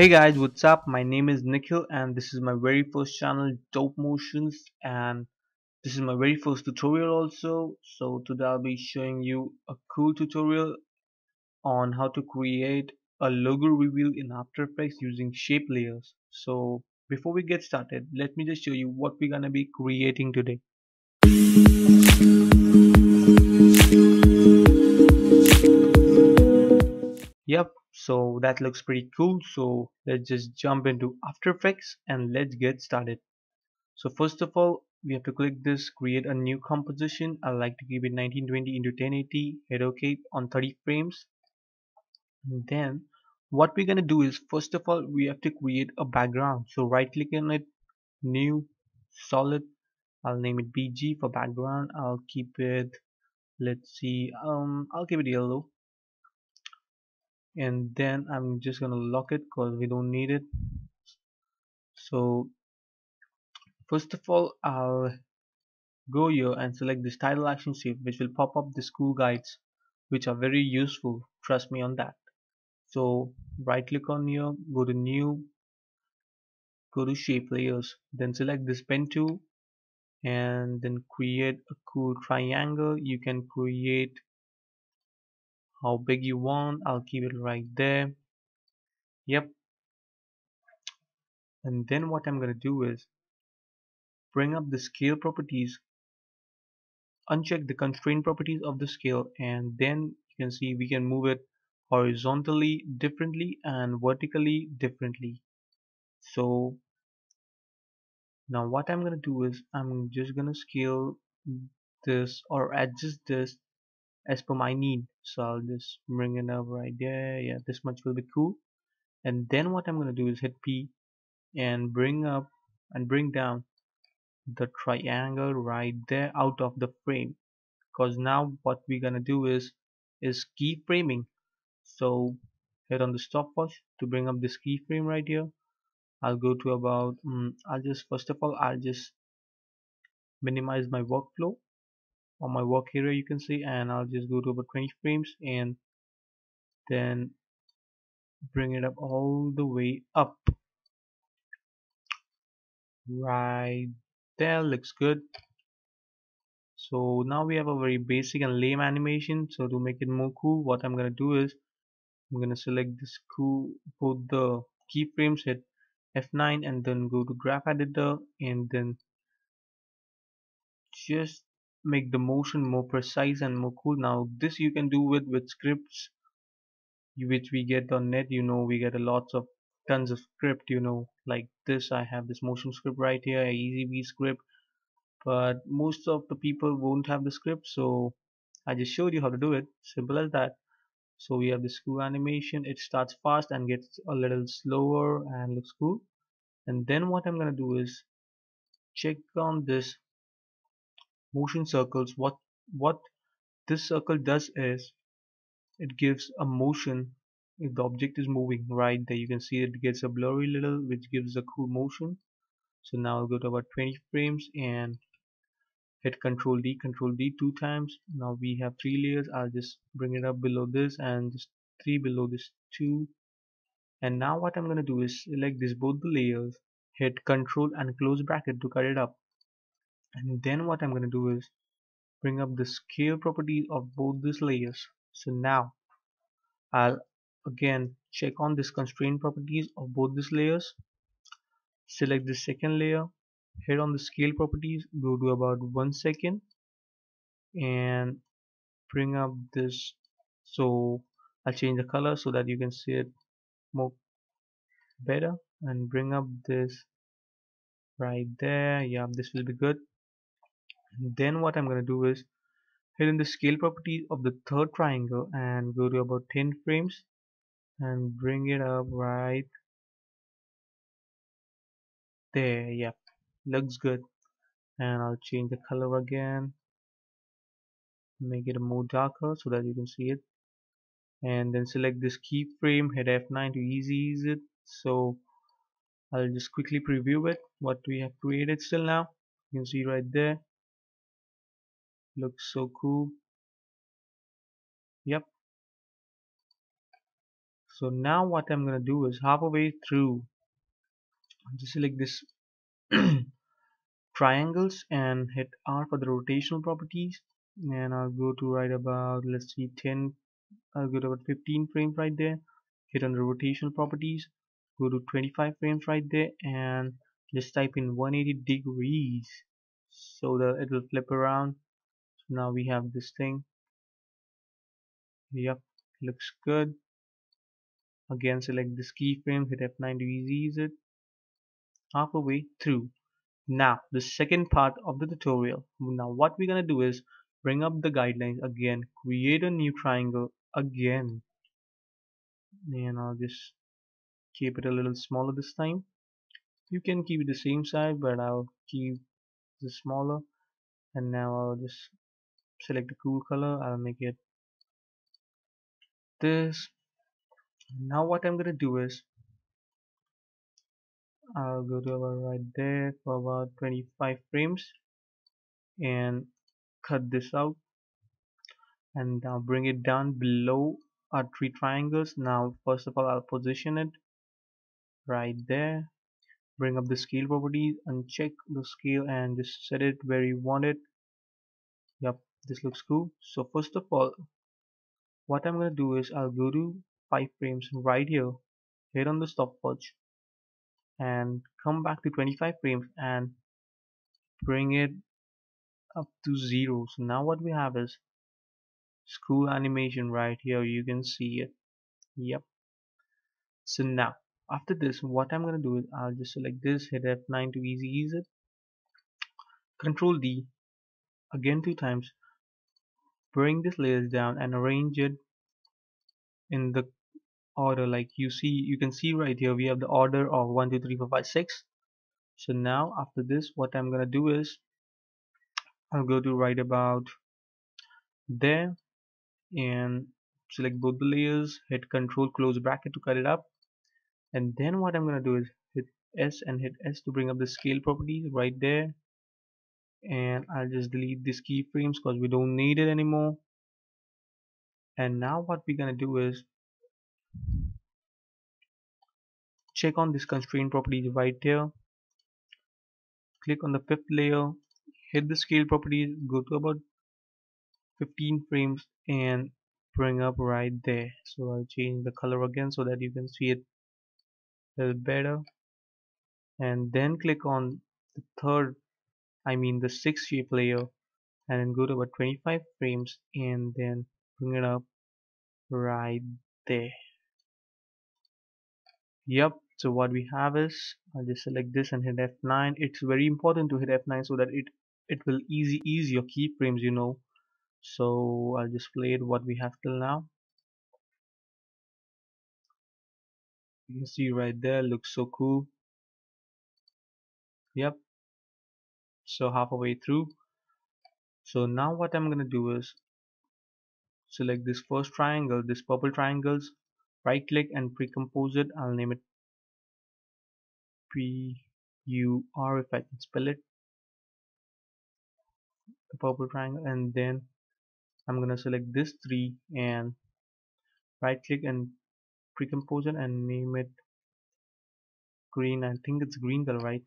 Hey guys, what's up? My name is Nikhil and this is my very first channel, Dope Motions, and this is my very first tutorial also. So today I'll be showing you a cool tutorial on how to create a logo reveal in After Effects using shape layers. So before we get started, let me just show you what we're gonna be creating today. Yep. So that looks pretty cool, so let's just jump into After Effects and let's get started. So first of all, we have to click this create a new composition. I like to keep it 1920 into 1080, hit OK on 30 frames. And then what we're gonna do is, first of all, we have to create a background. So right click on it, new, solid. I'll name it BG for background. I'll keep it, let's see, I'll keep it yellow. And then I'm just gonna lock it because we don't need it. So first of all, I'll go here and select this title action shape, which will pop up the cool guides, which are very useful, trust me on that. So right click on here, go to new, go to shape layers, then select this pen tool and then create a cool triangle. You can create how big you want. I'll keep it right there. Yep. And then what I'm gonna do is bring up the scale properties, uncheck the constraint properties of the scale, and then you can see we can move it horizontally differently and vertically differently. So now what I'm gonna do is I'm just gonna scale this or adjust this as per my need. So I'll just bring it up right there. Yeah, this much will be cool. And then what I'm gonna do is hit P and bring up and bring down the triangle right there out of the frame, because now what we're gonna do is keyframing. So hit on the stopwatch to bring up this keyframe right here. I'll go to about first of all I'll just minimize my workflow on my work area, you can see, and I'll just go to about 20 frames and then bring it up all the way up. Right there, looks good. So now we have a very basic and lame animation. So to make it more cool, what I'm gonna do is I'm gonna select this cool, both the keyframes, hit F9 and then go to graph editor and then just make the motion more precise and more cool. Now this you can do with scripts which we get on net. You know, we get a lots of tons of script, you know, like this. I have this motion script right here, easy V script, but most of the people won't have the script, so I just showed you how to do it, simple as that. So we have this cool animation. It starts fast and gets a little slower and looks cool. And then what I'm gonna do is check on this motion circles. What this circle does is it gives a motion if the object is moving. Right there, you can see it gets a blurry little, which gives a cool motion. So now I'll go to about 20 frames and hit Ctrl D 2 times. Now we have 3 layers. I'll just bring it up below this and just 3 below this 2. And now what I'm gonna do is select this both the layers, hit Ctrl and close bracket to cut it up. And then what I'm gonna do is bring up the scale properties of both these layers. So now I'll again check on this constraint properties of both these layers, select the second layer, hit on the scale properties, go to about 1 second and bring up this. So I'll change the color so that you can see it more better and bring up this right there. Yeah, this will be good. Then what I'm gonna do is hit in the scale property of the third triangle and go to about 10 frames and bring it up right there. Yep, looks good. And I'll change the color again, make it more darker so that you can see it, and then select this keyframe, hit F9 to easy ease it. So I'll just quickly preview it what we have created. Still now you can see right there, looks so cool. Yep, So now what I'm gonna do is halfway through, just select this triangles and hit R for the rotational properties, and I'll go to right about, let's see, 10, I'll go to about 15 frames right there, hit on the rotational properties, go to 25 frames right there, and just type in 180 degrees so that it will flip around. So now we have this thing. Yep, looks good. Again, select this keyframe, hit F9 to ease it. Halfway through. Now the second part of the tutorial. Now what we're gonna do is bring up the guidelines again, create a new triangle again, and I'll just keep it a little smaller this time. You can keep it the same size, but I'll keep the smaller. And now I'll just select a cool color. I'll make it this. Now what I'm gonna do is I'll go to about right there for about 25 frames and cut this out, and now bring it down below our three triangles. Now first of all, I'll position it right there, bring up the scale properties, uncheck the scale and just set it where you want it. Yep, this looks cool. So first of all, what I'm gonna do is I'll go to 5 frames right here, hit on the stopwatch and come back to 25 frames and bring it up to 0. So now what we have is cool animation right here, you can see it. Yep. So now after this, what I'm gonna do is I'll just select this, hit F9 to easy ease it, Control D again 2 times, bring this layers down and arrange it in the order like you see. You can see right here we have the order of 1 2 3 4 5 6. So now after this, what I'm gonna do is I'll go to right about there and select both the layers, hit Control close bracket to cut it up, and then what I'm gonna do is hit S and hit S to bring up the scale properties right there, and I'll just delete these keyframes because we don't need it anymore. And now what we're gonna do is check on this constraint properties right here, click on the 5th layer, hit the scale properties, go to about 15 frames and bring up right there. So I'll change the color again so that you can see it a little better, and then click on the 6th shape layer and then go to about 25 frames and then bring it up right there. Yep, so what we have is, I'll just select this and hit F9. It's very important to hit F9 so that it will ease your keyframes, you know. So I'll just play it what we have till now. You can see right there, looks so cool. Yep, so halfway through. So now what I'm gonna do is select this first triangle, this purple triangles, right click and pre-compose it. I'll name it PUR if I can spell it, the purple triangle, and then I'm gonna select this 3 and right click and pre-compose it and name it green. I think it's green color, right?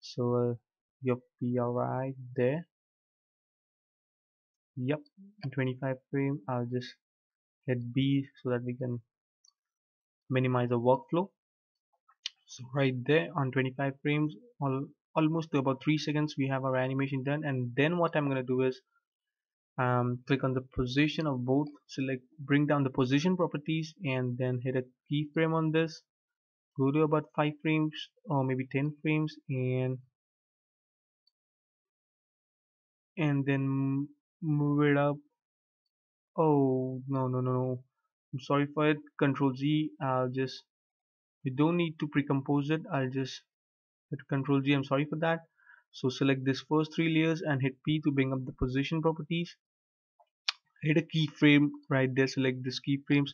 So your PR right there. Yep, in 25 frame I'll just hit B so that we can minimize the workflow. So right there on 25 frames, almost to about 3 seconds, we have our animation done. And then what I'm gonna do is click on the position of both, select, bring down the position properties and then hit a keyframe on this, go to about 5 frames or maybe 10 frames and then move it up. Oh no, I'm sorry for it. Control Z. We don't need to pre-compose it. I'll just hit Control G. I'm sorry for that. So select this first 3 layers and hit P to bring up the position properties, hit a keyframe right there, select this keyframes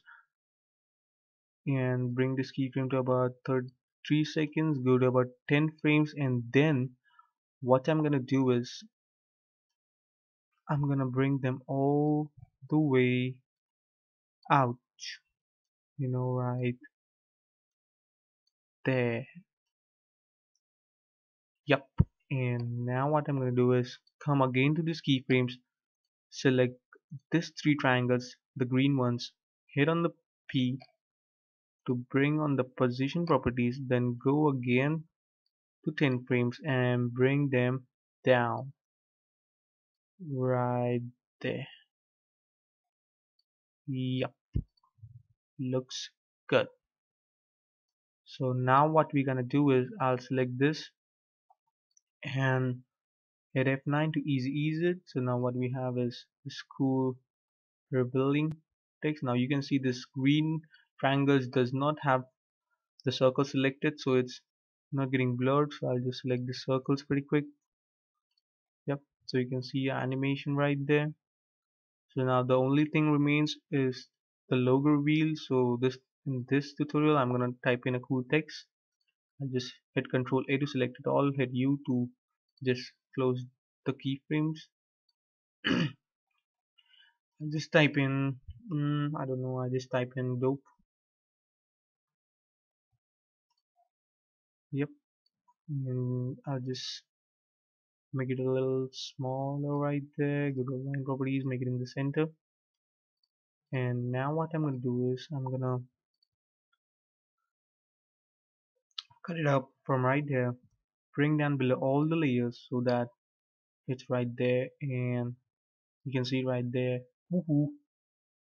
and bring this keyframe to about 33 seconds, go to about 10 frames, and then what I'm gonna do is I'm gonna bring them all the way out. right there. Yep. And now what I'm going to do is come again to these keyframes, select these three triangles, the green ones, hit on the P to bring on the position properties, then go again to 10 frames and bring them down right there. Yep, looks good. So now what we're gonna do is I'll select this and hit F9 to easy ease it. So now what we have is this cool rebuilding text. Now you can see this green triangles does not have the circle selected, so it's not getting blurred. So I'll just select the circles pretty quick. Yep, so you can see animation right there. So now the only thing remains is the logo wheel. So this, in this tutorial, I'm gonna type in a cool text. I'll just hit Ctrl A to select it all, hit U to just close the keyframes. I'll just type in I don't know, I just type in dope. Yep, and I'll just make it a little smaller right there. Go to line properties, make it in the center. And now what I'm gonna do is I'm gonna cut it up from right there, bring down below all the layers so that it's right there, and you can see right there. Woohoo!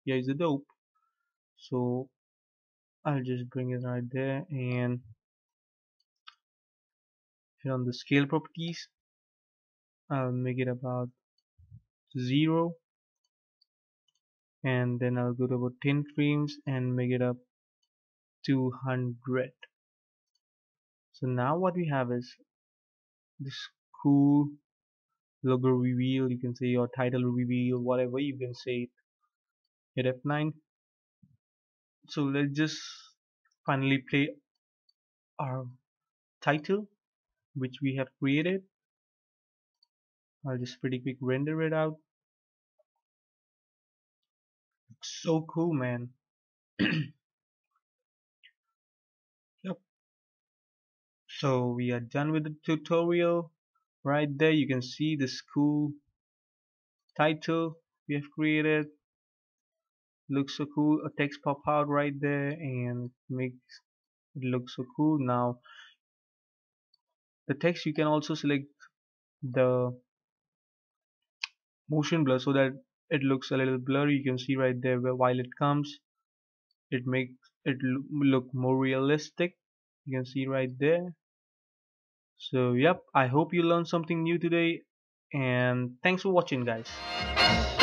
Here is the dope. So I'll just bring it right there and hit on the scale properties. I'll make it about 0, and then I'll go to about 10 frames and make it up 200. So now what we have is this cool logo reveal, you can say, or title reveal, whatever you can say it. Hit F9. So let's just finally play our title which we have created. I'll just pretty quick render it out. Looks so cool, man. Yep. So we are done with the tutorial. Right there, you can see this cool title we have created. Looks so cool. A text pop out right there and makes it look so cool. Now the text, you can also select the motion blur so that it looks a little blurry. You can see right there where while it comes, it makes it look more realistic. You can see right there. So yep, I hope you learned something new today, and thanks for watching, guys.